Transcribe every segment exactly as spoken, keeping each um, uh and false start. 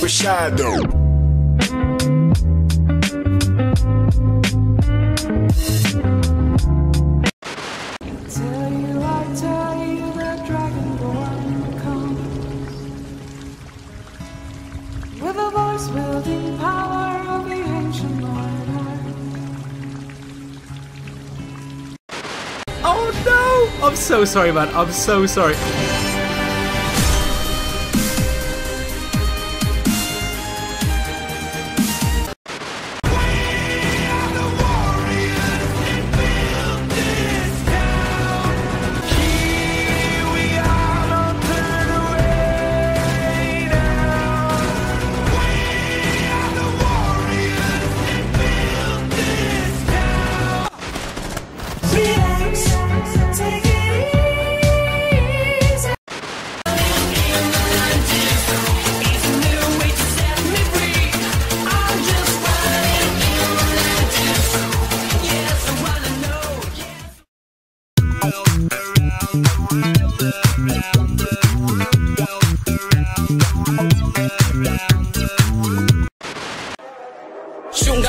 Rashado. Tell you, I tell you, the Dragonborn comes with a voice wielding power of the ancient Lord. Oh no! I'm so sorry, man. I'm so sorry.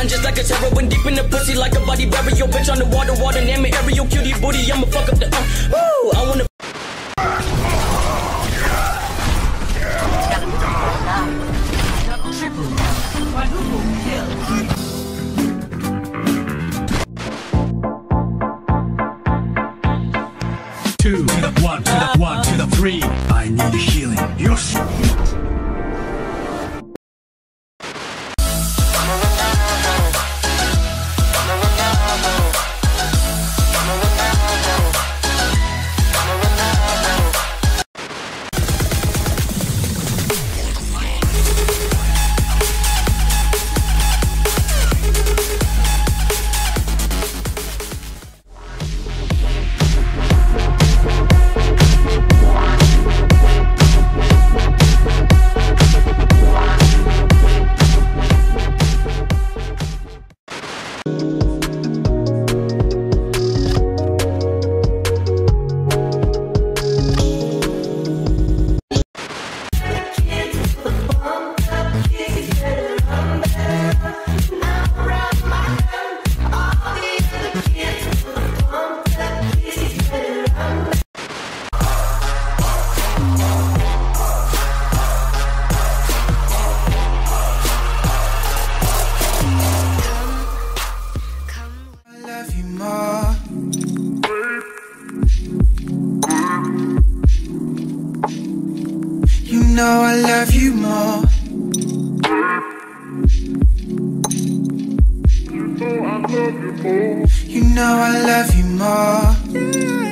Just like a terror when deep in the pussy, like a body burial. Bitch on the water, water, name it aerial, cutie booty. I'ma fuck up the uh, woo. I wanna. Triple, quadruple kill. Two to the one, to the one, to the three. I need the healing. Yes. No, I love you more. You know I love you more. You know I love you more.